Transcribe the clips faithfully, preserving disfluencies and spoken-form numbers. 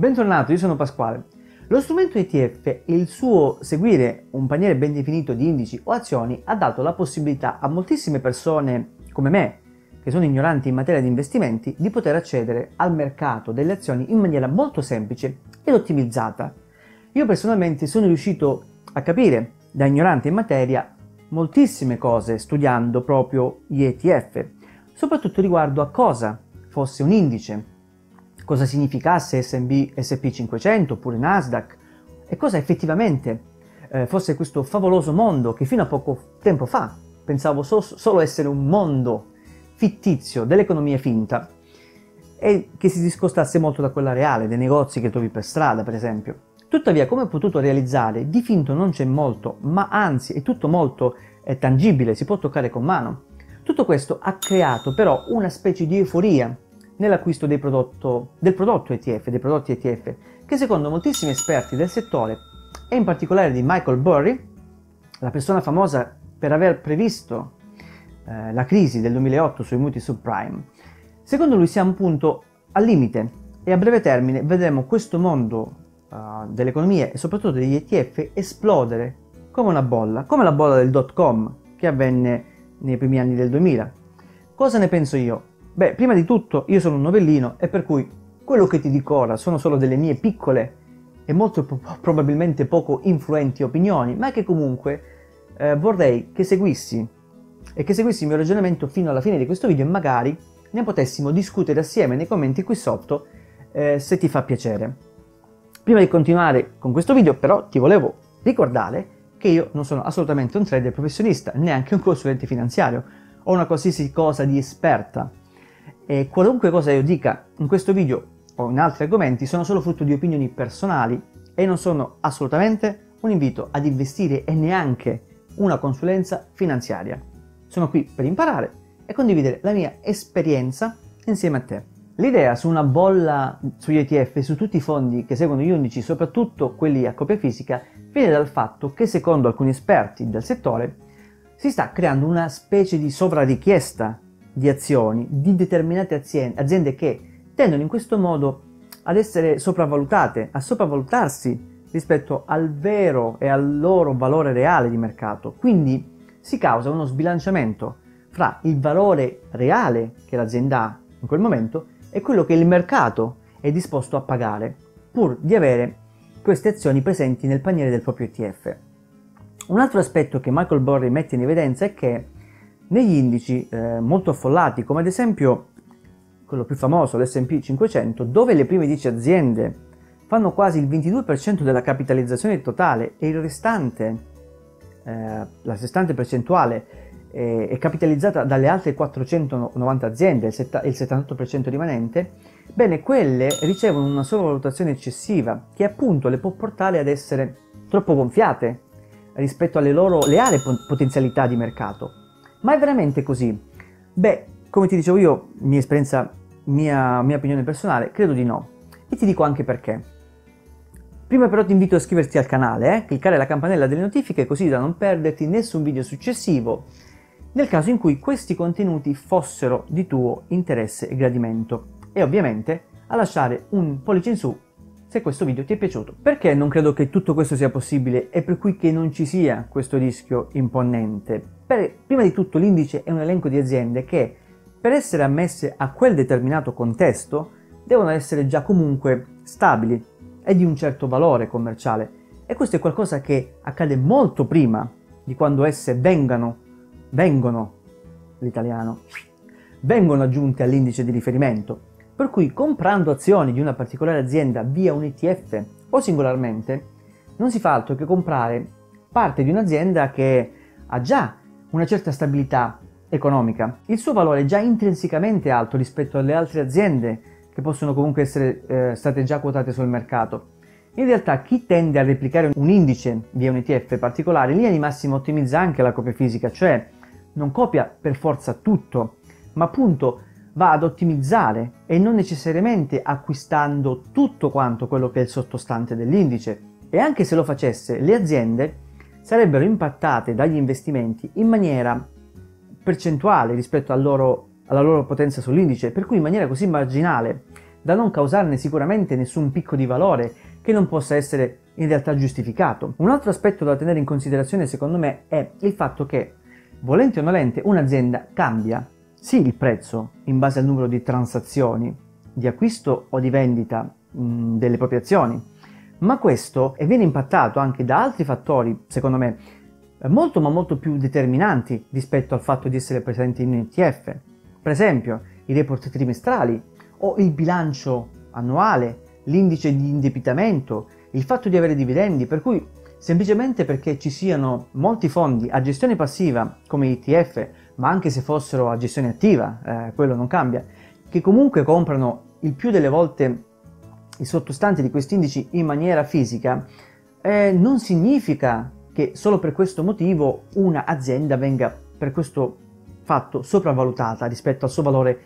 Bentornato, io sono Pasquale. Lo strumento E T F e il suo seguire un paniere ben definito di indici o azioni ha dato la possibilità a moltissime persone come me, che sono ignoranti in materia di investimenti, di poter accedere al mercato delle azioni in maniera molto semplice ed ottimizzata. Io personalmente sono riuscito a capire, da ignorante in materia, moltissime cose studiando proprio gli E T F, soprattutto riguardo a cosa fosse un indice, cosa significasse S and P cinquecento oppure Nasdaq e cosa effettivamente eh, fosse questo favoloso mondo che fino a poco tempo fa pensavo so- solo essere un mondo fittizio dell'economia finta e che si discostasse molto da quella reale, dei negozi che trovi per strada per esempio. Tuttavia, come ho potuto realizzare, di finto non c'è molto, ma anzi è tutto molto eh, tangibile, si può toccare con mano. Tutto questo ha creato però una specie di euforia nell'acquisto del prodotto E T F, dei prodotti E T F, che secondo moltissimi esperti del settore e in particolare di Michael Burry, la persona famosa per aver previsto la crisi del duemilaotto sui mutui subprime. Secondo lui siamo appunto al limite e a breve termine vedremo questo mondo uh, dell'economia e soprattutto degli E T F esplodere come una bolla, come la bolla del dot com che avvenne nei primi anni del duemila. Cosa ne penso io? Beh, prima di tutto io sono un novellino e per cui quello che ti dico ora sono solo delle mie piccole e molto pro- probabilmente poco influenti opinioni, ma che comunque eh, vorrei che seguissi e che seguissi il mio ragionamento fino alla fine di questo video e magari ne potessimo discutere assieme nei commenti qui sotto eh, se ti fa piacere. Prima di continuare con questo video però ti volevo ricordare che io non sono assolutamente un trader professionista, neanche un consulente finanziario o una qualsiasi cosa di esperta e qualunque cosa io dica in questo video o in altri argomenti sono solo frutto di opinioni personali e non sono assolutamente un invito ad investire e neanche una consulenza finanziaria. Sono qui per imparare e condividere la mia esperienza insieme a te. L'idea su una bolla sugli E T F e su tutti i fondi che seguono gli indici, soprattutto quelli a copia fisica, viene dal fatto che secondo alcuni esperti del settore si sta creando una specie di sovrarichiesta di azioni di determinate aziende, aziende che tendono in questo modo ad essere sopravvalutate, a sopravvalutarsi rispetto al vero e al loro valore reale di mercato. Quindi si causa uno sbilanciamento fra il valore reale che l'azienda ha in quel momento e quello che il mercato è disposto a pagare, pur di avere queste azioni presenti nel paniere del proprio E T F. Un altro aspetto che Michael Burry mette in evidenza è che negli indici eh, molto affollati, come ad esempio quello più famoso, l'S and P cinquecento, dove le prime dieci aziende fanno quasi il ventidue per cento della capitalizzazione totale e il restante Eh, la restante percentuale eh, è capitalizzata dalle altre quattrocentonovanta aziende, il, setta, il settantotto per cento rimanente, bene, quelle ricevono una sovravalutazione eccessiva che appunto le può portare ad essere troppo gonfiate rispetto alle loro reali potenzialità di mercato. Ma è veramente così? Beh, come ti dicevo io, mia esperienza, mia, mia opinione personale, credo di no, e ti dico anche perché. Prima però ti invito a iscriverti al canale, eh? cliccare la campanella delle notifiche così da non perderti nessun video successivo nel caso in cui questi contenuti fossero di tuo interesse e gradimento e ovviamente a lasciare un pollice in su se questo video ti è piaciuto. Perché non credo che tutto questo sia possibile e per cui che non ci sia questo rischio imponente? Per, prima di tutto l'indice è un elenco di aziende che per essere ammesse a quel determinato contesto devono essere già comunque stabili e di un certo valore commerciale e questo è qualcosa che accade molto prima di quando esse vengano, vengono, l'italiano, vengono aggiunte all'indice di riferimento, per cui comprando azioni di una particolare azienda via un E T F o singolarmente non si fa altro che comprare parte di un'azienda che ha già una certa stabilità economica, il suo valore è già intrinsecamente alto rispetto alle altre aziende che possono comunque essere eh, state già quotate sul mercato. In realtà chi tende a replicare un indice via un E T F particolare, in linea di massima ottimizza anche la copia fisica, cioè non copia per forza tutto, ma appunto va ad ottimizzare e non necessariamente acquistando tutto quanto quello che è il sottostante dell'indice. E anche se lo facesse, le aziende sarebbero impattate dagli investimenti in maniera percentuale rispetto al loro alla loro potenza sull'indice, per cui in maniera così marginale da non causarne sicuramente nessun picco di valore che non possa essere in realtà giustificato. Un altro aspetto da tenere in considerazione secondo me è il fatto che, volente o nolente, un'azienda cambia sì il prezzo in base al numero di transazioni, di acquisto o di vendita mh, delle proprie azioni, ma questo viene impattato anche da altri fattori, secondo me, molto ma molto più determinanti rispetto al fatto di essere presenti in un E T F. Per esempio, i report trimestrali o il bilancio annuale, l'indice di indebitamento, il fatto di avere dividendi, per cui semplicemente perché ci siano molti fondi a gestione passiva come E T F, ma anche se fossero a gestione attiva, eh, quello non cambia, che comunque comprano il più delle volte i sottostanti di questi indici in maniera fisica, eh, non significa che solo per questo motivo una azienda venga per questo fatto sopravvalutata rispetto al suo valore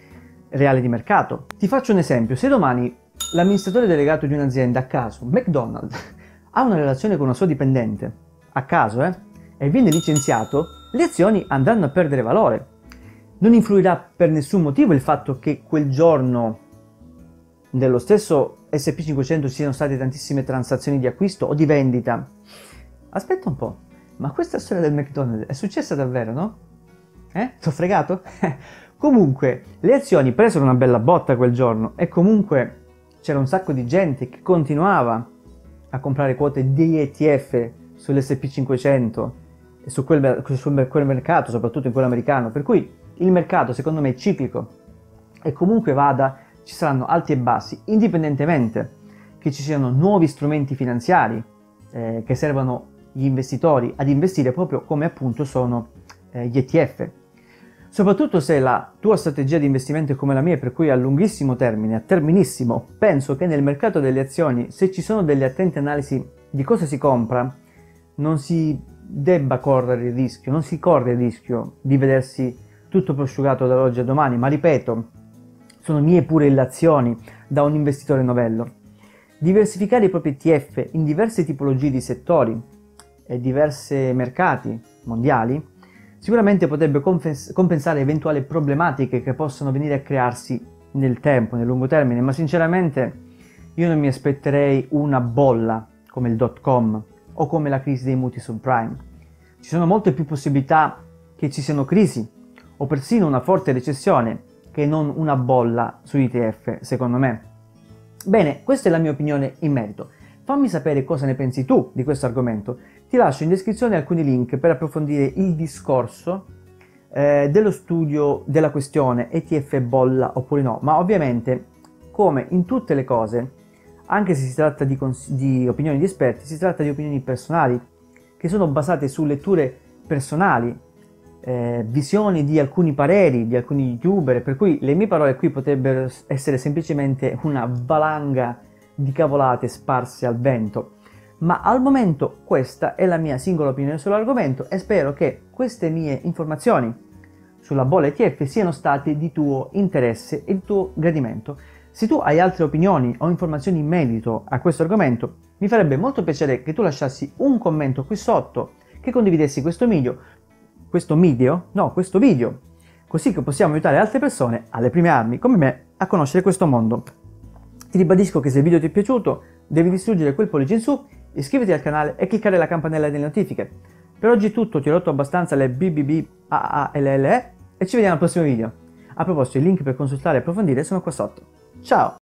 reale di mercato. Ti faccio un esempio: se domani l'amministratore delegato di un'azienda a caso, McDonald's, ha una relazione con una sua dipendente, a caso eh, e viene licenziato, le azioni andranno a perdere valore. Non influirà per nessun motivo il fatto che quel giorno dello stesso S and P cinquecento siano state tantissime transazioni di acquisto o di vendita. Aspetta un po', ma questa storia del McDonald's è successa davvero, no? Eh? T'ho fregato? Comunque, le azioni presero una bella botta quel giorno e comunque c'era un sacco di gente che continuava a comprare quote di E T F sull'S and P cinquecento e su quel, su quel mercato, soprattutto in quello americano, per cui il mercato secondo me è ciclico e comunque vada ci saranno alti e bassi, indipendentemente che ci siano nuovi strumenti finanziari eh, che servano gli investitori ad investire, proprio come appunto sono eh, gli E T F, soprattutto se la tua strategia di investimento è come la mia, per cui a lunghissimo termine, a terminissimo, penso che nel mercato delle azioni, se ci sono delle attente analisi di cosa si compra, non si debba correre il rischio, non si corre il rischio di vedersi tutto prosciugato dall'oggi a domani, ma ripeto, sono mie pure illazioni da un investitore novello. Diversificare i propri E T F in diverse tipologie di settori e diversi mercati mondiali sicuramente potrebbe compensare eventuali problematiche che possono venire a crearsi nel tempo, nel lungo termine, ma sinceramente io non mi aspetterei una bolla come il dot com o come la crisi dei mutui subprime. Ci sono molte più possibilità che ci siano crisi o persino una forte recessione che non una bolla sugli E T F, secondo me. Bene, questa è la mia opinione in merito. Fammi sapere cosa ne pensi tu di questo argomento. Ti lascio in descrizione alcuni link per approfondire il discorso eh, dello studio della questione E T F bolla oppure no, ma ovviamente, come in tutte le cose, anche se si tratta di, di opinioni di esperti, si tratta di opinioni personali che sono basate su letture personali, eh, visioni di alcuni pareri, di alcuni youtuber, per cui le mie parole qui potrebbero essere semplicemente una valanga di cavolate sparse al vento, ma al momento questa è la mia singola opinione sull'argomento e spero che queste mie informazioni sulla bolla E T F siano state di tuo interesse e di tuo gradimento. Se tu hai altre opinioni o informazioni in merito a questo argomento, mi farebbe molto piacere che tu lasciassi un commento qui sotto, che condividessi questo video, questo video, no, questo video, così che possiamo aiutare altre persone, alle prime armi come me, a conoscere questo mondo. Ti ribadisco che se il video ti è piaciuto devi distruggere quel pollice in su, iscriviti al canale e cliccare la campanella delle notifiche. Per oggi è tutto, ti ho rotto abbastanza le B B B A A L L E e ci vediamo al prossimo video. A proposito, i link per consultare e approfondire sono qua sotto. Ciao!